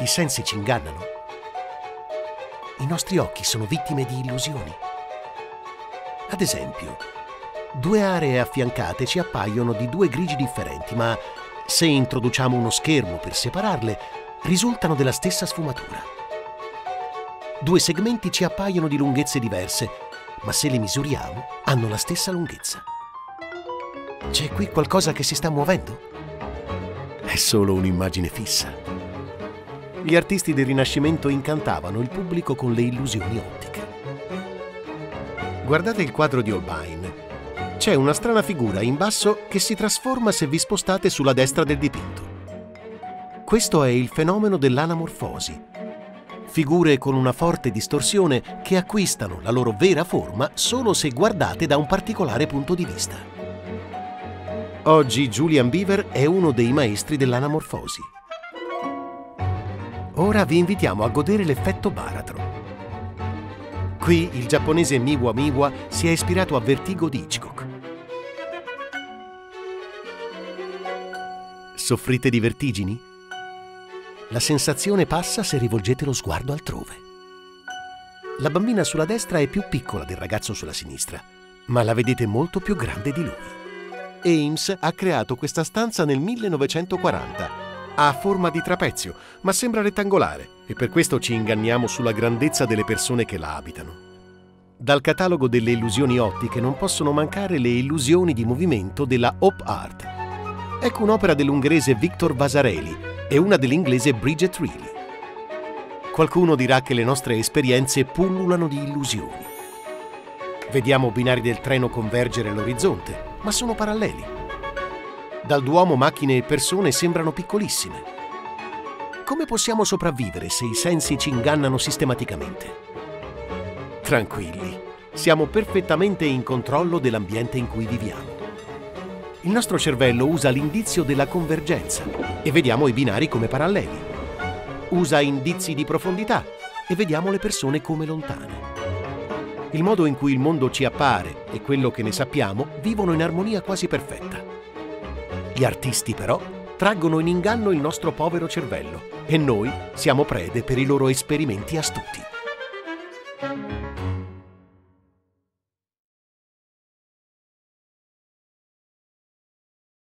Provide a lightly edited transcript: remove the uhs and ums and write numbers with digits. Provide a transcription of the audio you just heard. I sensi ci ingannano. I nostri occhi sono vittime di illusioni. Ad esempio, due aree affiancate ci appaiono di due grigi differenti, ma se introduciamo uno schermo per separarle, risultano della stessa sfumatura. Due segmenti ci appaiono di lunghezze diverse, ma se li misuriamo, hanno la stessa lunghezza. C'è qui qualcosa che si sta muovendo? È solo un'immagine fissa. Gli artisti del Rinascimento incantavano il pubblico con le illusioni ottiche. Guardate il quadro di Holbein. C'è una strana figura in basso che si trasforma se vi spostate sulla destra del dipinto. Questo è il fenomeno dell'anamorfosi. Figure con una forte distorsione che acquistano la loro vera forma solo se guardate da un particolare punto di vista. Oggi Julian Beaver è uno dei maestri dell'anamorfosi. Ora vi invitiamo a godere l'effetto baratro. Qui il giapponese Miwa Miwa si è ispirato a Vertigo di Hitchcock. Soffrite di vertigini? La sensazione passa se rivolgete lo sguardo altrove. La bambina sulla destra è più piccola del ragazzo sulla sinistra, ma la vedete molto più grande di lui. Ames ha creato questa stanza nel 1940. Ha forma di trapezio, ma sembra rettangolare e per questo ci inganniamo sulla grandezza delle persone che la abitano. Dal catalogo delle illusioni ottiche non possono mancare le illusioni di movimento della Op Art. Ecco un'opera dell'ungherese Victor Vasarelli e una dell'inglese Bridget Riley. Qualcuno dirà che le nostre esperienze pullulano di illusioni. Vediamo binari del treno convergere all'orizzonte, ma sono paralleli. Dal Duomo macchine e persone sembrano piccolissime. Come possiamo sopravvivere se i sensi ci ingannano sistematicamente? Tranquilli, siamo perfettamente in controllo dell'ambiente in cui viviamo. Il nostro cervello usa l'indizio della convergenza e vediamo i binari come paralleli. Usa indizi di profondità e vediamo le persone come lontane. Il modo in cui il mondo ci appare e quello che ne sappiamo vivono in armonia quasi perfetta. Gli artisti però traggono in inganno il nostro povero cervello e noi siamo prede per i loro esperimenti astuti.